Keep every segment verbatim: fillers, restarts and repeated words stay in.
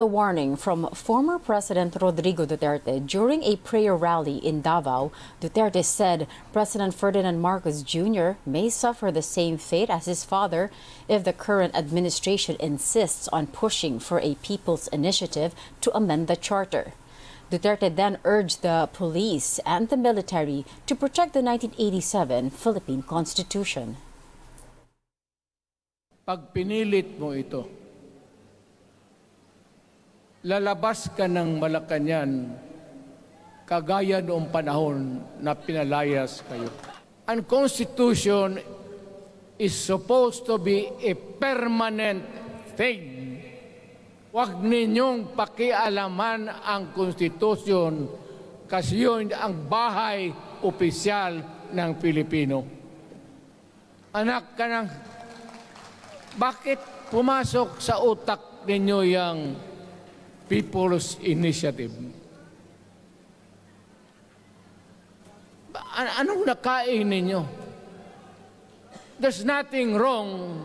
A warning from former President Rodrigo Duterte during a prayer rally in Davao. Duterte said President Ferdinand Marcos Junior may suffer the same fate as his father if the current administration insists on pushing for a People's Initiative to amend the charter. Duterte then urged the police and the military to protect the nineteen eighty-seven Philippine Constitution. Pag pinilit mo ito, lalabas ka ng Malacanyan kagaya noong panahon na pinalayas kayo. Ang Constitution is supposed to be a permanent thing. Huwag ninyong pakialaman ang Constitution kasi yun ang bahay opisyal ng Pilipino. Anak ka ng... Bakit pumasok sa utak ninyo yung People's Initiative? Anong nakain ninyo? There's nothing wrong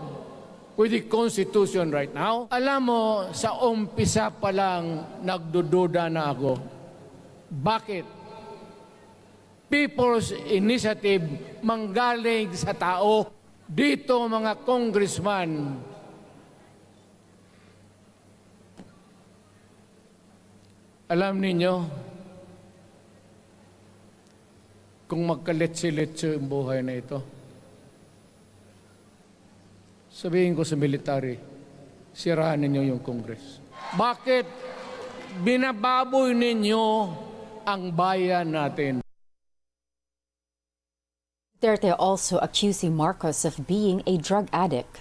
with the Constitution right now. Alam mo, sa umpisa pa lang nagdududa na ako. Bakit? People's Initiative manggaling sa tao. Dito mga congressman, alam ninyo, kung magkaletse-letse ang buhay na ito, sabihin ko sa military, sirahan ninyo yung Congress. Bakit binababoy ninyo ang bayan natin? Duterte also accusing Marcos of being a drug addict.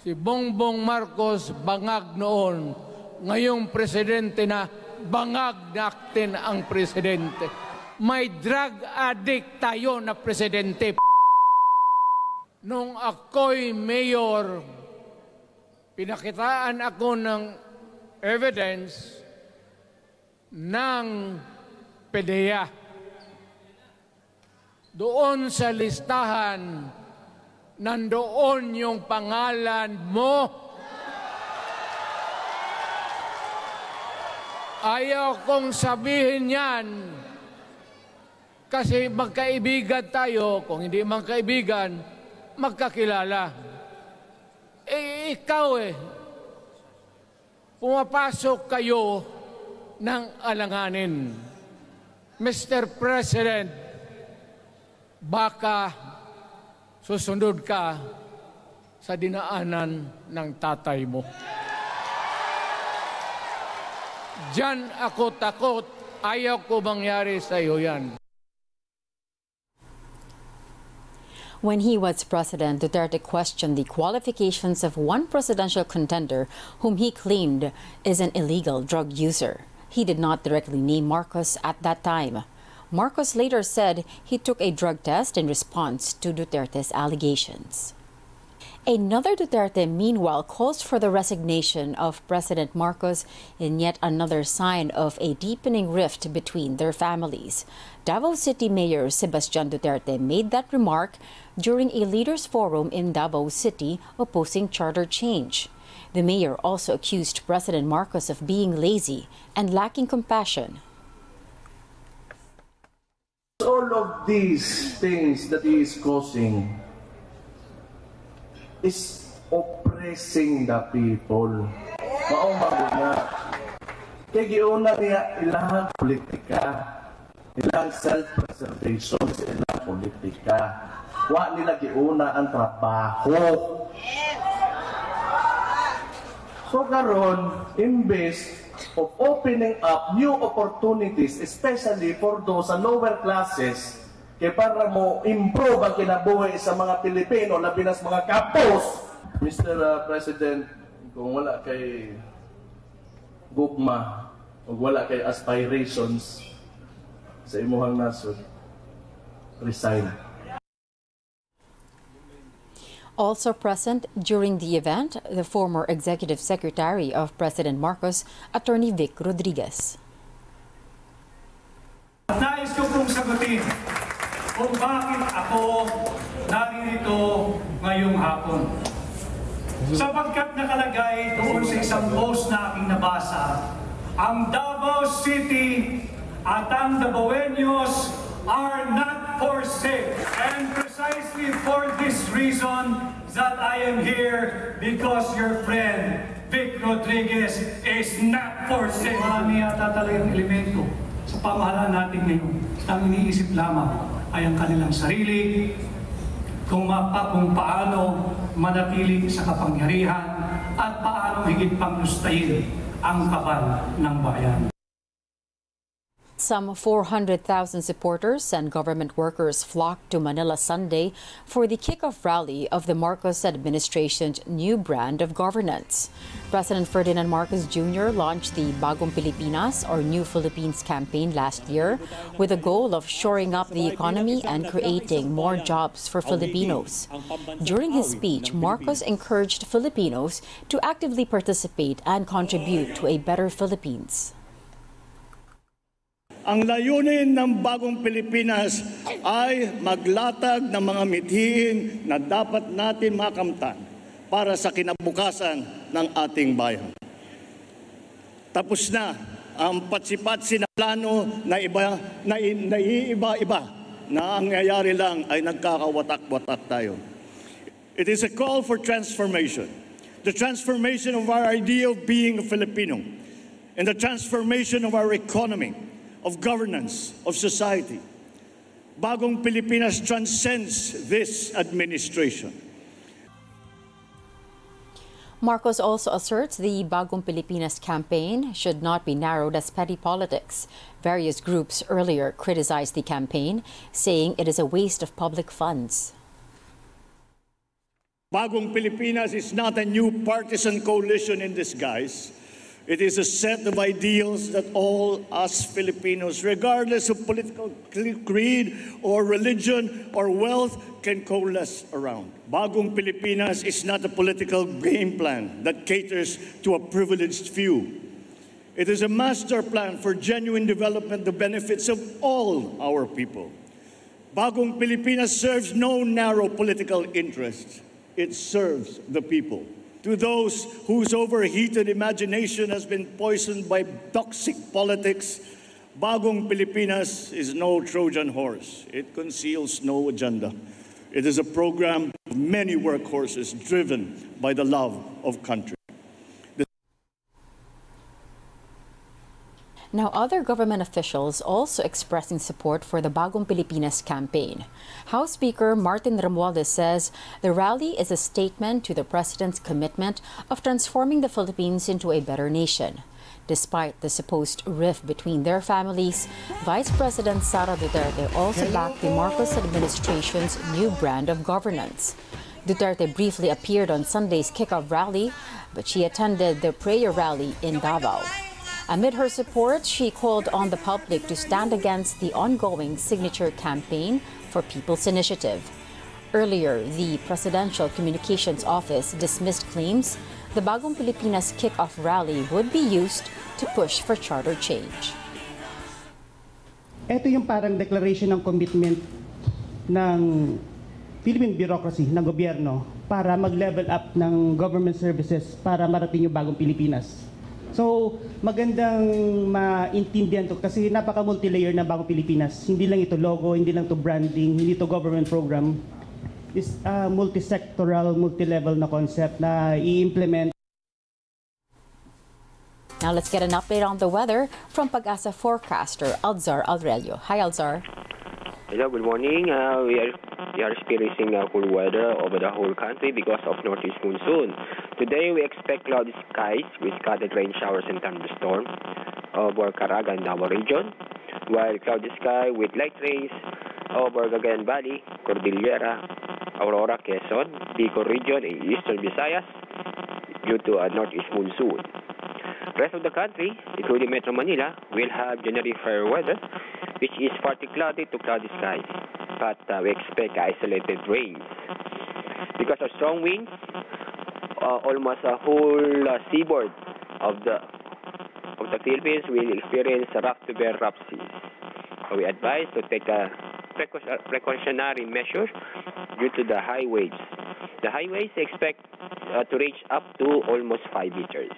Si Bongbong Marcos, bangag noon. Ngayong presidente na, bangag natin ang presidente. May drug addict tayo na presidente. Nung ako'y mayor, pinakitaan ako ng evidence ng P D E A. Doon sa listahan, nandoon yung pangalan mo. Ayaw kong sabihin yan kasi magkaibigan tayo. Kung hindi magkaibigan, magkakilala. Eh, ikaw eh. Pumapasok kayo ng alanganin. Mister President, baka susunod ka sa dinaanan ng tatay mo. Diyan ako takot. Ayaw ko mangyari sa iyo yan. When he was president, Duterte questioned the qualifications of one presidential contender whom he claimed is an illegal drug user. He did not directly name Marcos at that time. Marcos later said he took a drug test in response to Duterte's allegations. Another Duterte, meanwhile, calls for the resignation of President Marcos in yet another sign of a deepening rift between their families. Davao City Mayor Sebastian Duterte made that remark during a leaders' forum in Davao City opposing charter change. The mayor also accused President Marcos of being lazy and lacking compassion. All of these things that he is causing is oppressing the people. Maumabo na. Kaya giuna niya ilang politika, ilang self-preservation, ilang politika. Wa nila giuna ang trabaho. So karon, imbes of opening up new opportunities, especially for those sa lower classes, kaya para mo improve ang kinabuhi sa mga Pilipino, labi na sa mga kapos. Mister President, kung wala kay gugma, kung wala kay aspirations sa imuhang nasod, resign. Also present during the event, the former Executive Secretary of President Marcos, Attorney Vic Rodriguez. Nais ko pong sagutin kung bakit ako naririto ngayong hapon. sapagkat nakalagay doon sa isang post na aking nabasa, ang Davao City at ang Davaoenos are not for sale. And precisely for this reason that I am here, because your friend Vic Rodriguez is not for sale. Marami yata talaga yung elemento sa pamahalaan natin ngayon. Ang iniisip lamang ay ang kanilang sarili, kung, mapa, kung paano manatili sa kapangyarihan at paano higit pang gustahin ang kaban ng bayan. Some four hundred thousand supporters and government workers flocked to Manila Sunday for the kickoff rally of the Marcos administration's new brand of governance. President Ferdinand Marcos Junior launched the Bagong Pilipinas or New Philippines campaign last year with the goal of shoring up the economy and creating more jobs for Filipinos. During his speech, Marcos encouraged Filipinos to actively participate and contribute to a better Philippines. Ang layunin ng Bagong Pilipinas ay maglatag ng mga mithiin na dapat natin makamtan para sa kinabukasan ng ating bayan. Tapos na ang patsipatsi na plano na iba, na iiba-iba na ang nangyayari lang ay nagkakawatak-watak tayo. It is a call for transformation. The transformation of our idea of being a Filipino and the transformation of our economy, of governance, of society. Bagong Pilipinas transcends this administration. Marcos also asserts the Bagong Pilipinas campaign should not be narrowed as petty politics. Various groups earlier criticized the campaign, saying it is a waste of public funds. Bagong Pilipinas is not a new partisan coalition in disguise. It is a set of ideals that all us Filipinos, regardless of political creed or religion or wealth, can coalesce around. Bagong Pilipinas is not a political game plan that caters to a privileged few. It is a master plan for genuine development, the benefits of all our people. Bagong Pilipinas serves no narrow political interests. It serves the people. To those whose overheated imagination has been poisoned by toxic politics, Bagong Pilipinas is no Trojan horse. It conceals no agenda. It is a program of many workhorses driven by the love of country. Now, other government officials also expressing support for the Bagong Pilipinas campaign. House Speaker Martin Romualdez says the rally is a statement to the president's commitment of transforming the Philippines into a better nation. Despite the supposed rift between their families, Vice President Sara Duterte also backed the Marcos administration's new brand of governance. Duterte briefly appeared on Sunday's kickoff rally, but she attended the prayer rally in Davao. Amid her support, she called on the public to stand against the ongoing signature campaign for People's Initiative. Earlier, the Presidential Communications Office dismissed claims the Bagong Pilipinas kickoff rally would be used to push for charter change. Ito yung parang declaration ng commitment ng Philippine bureaucracy, ng gobyerno, para mag-level up ng government services para marating yung Bagong Pilipinas. So, magandang maintindihan to kasi napaka-multilayer na Bagong Pilipinas. Hindi lang ito logo, hindi lang to branding, hindi to government program. It's a multi-sectoral, multi-level na concept na i-implement. Now let's get an update on the weather from PAGASA forecaster Alzar Aurelio. Hi, Alzar. Hello, good morning. Uh, we are we are experiencing uh, cool weather over the whole country because of northeast monsoon. Today we expect cloudy skies with scattered rain showers and thunderstorms over Caraga and Davao region, while cloudy sky with light rains over Cagayan Valley, Cordillera, Aurora, Quezon, Bicol region, and eastern Visayas due to a northeast monsoon. Rest of the country, including Metro Manila, will have generally fair weather, which is partly cloudy to cloudy skies, but uh, we expect isolated rains. Because of strong winds, uh, almost a whole uh, seaboard of the of the Philippines will experience rough to very rough seas. So we advise to take a precautionary measure due to the high waves. The high waves expect uh, to reach up to almost five meters.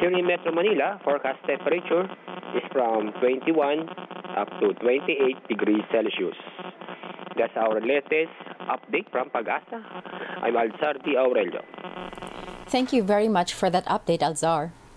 Here in Metro Manila, forecast temperature is from twenty-one up to twenty-eight degrees Celsius. That's our latest update from PAGASA. I'm Alzar Aurelio. Thank you very much for that update, Alzar.